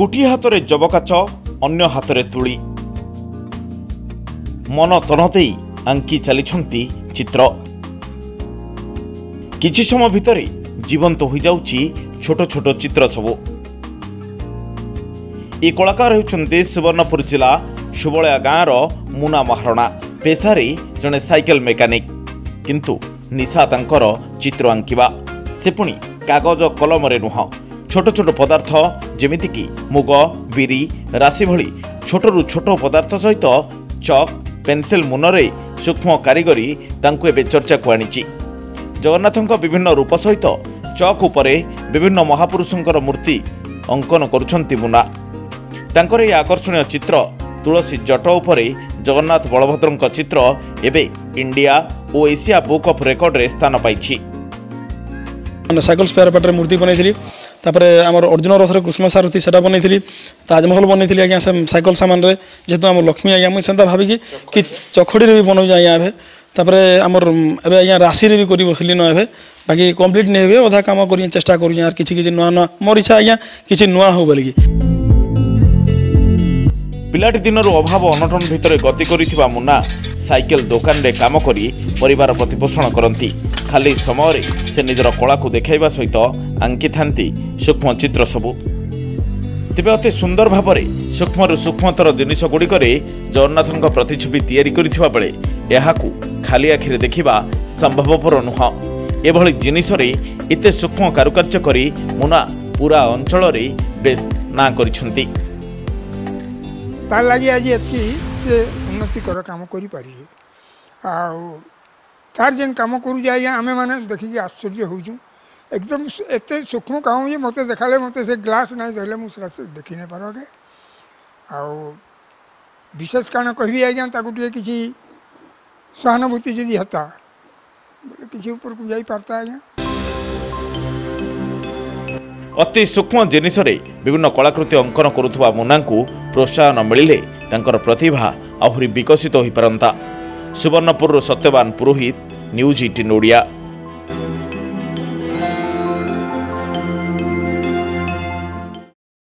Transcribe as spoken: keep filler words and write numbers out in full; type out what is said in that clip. गोटे हाथ में जबकाच अन्य हाथ में तुली मन तनते आंकी चली चित्र किछि समय भितरे जीवंत हो जाउछि छोट छोट चित्र सबु। ए कलाकार होउछन्ते सुवर्णपुर जिला सुबड़िया गाँर मुना महारणा, पेशारे जने साइकेल मेकानिक, किंतु निशा तांकर चित्र आंकिबा। से पुणी कागज कलम नुह, छोट छोट पदार्थ जेमितिकि मुग बिरी राशि भली छोटरू छोट पदार्थ सहित चक पेनसिल मुनरे सूक्ष्म कारीगरी तांकु एबे चर्चा को आनिछि। जगन्नाथंक विभिन्न रूप सहित चक उपरे विभिन्न महापुरुषंकर मूर्ति अंकन करुछन्ति मुना। तांकर ए आकर्षणीय चित्र तुलसी जट उपरे जगन्नाथ बलभद्रंक चित्र एबे इंडिया और एशिया बुक ऑफ रेकॉर्ड रे स्थान पाइछि। साइकल स्पेयर पार्ट मूर्ति बनई आमर अर्जुन रस कृष्ण सारथी से बनई ताजमहल बनई आज्ञा साइकल सामान रे जेतु आम लक्ष्मी आज्ञा मुझे भाविकी कि चखड़ी भी बनऊे आज्ञा तापर आमर एवं आज्ञा राशि भी कर बसली ना एवं बाकी कम्प्लीट नहीं हुए अधा कम कर चेस्टा कर कि नुआ नुआ मोर इच्छा आज्ञा कि नुआ हो बोलिकी पिलाटी दिन अभाव अनटन भितर गति कर मुना साइकेल दुकान में काम कर परिवार प्रतिपोषण करती। खाली समय से निजर कला को देखा सहित आंकी था सूक्ष्म चित्र सबू। तेज अति सुंदर भाव में सूक्ष्म सूक्ष्मतर जिनसगुड़िक जगन्नाथों प्रतिछवि या बेले यह खाली आखिरे देखा संभवपर नुह। एभली जिनसरे एत सूक्ष्म कारुकार्य कर मुना पूरा अंचल बेस ना कर तार जेन कम करूँ आज्ञा आम मैंने देखिए आश्चर्य होचुँ एकदम एत सूक्ष्म कम ये मत देखाले मत से ग्लास ना धरले मुझे देखी नहीं पार आगे आशेष कारण कह आज्ञा कि सहानुभूति जदि हता किसी ऊपर को जाता आज्ञा। अति सूक्ष्म जिनसरे विभिन्न कलाकृति अंकन करुवा मुना को प्रोत्साहन मिले प्रतिभा आहरी विकसित हो पारंता। सुवर्णपुर सत्यवान पुरोहित, न्यूज अठारह ओडिया।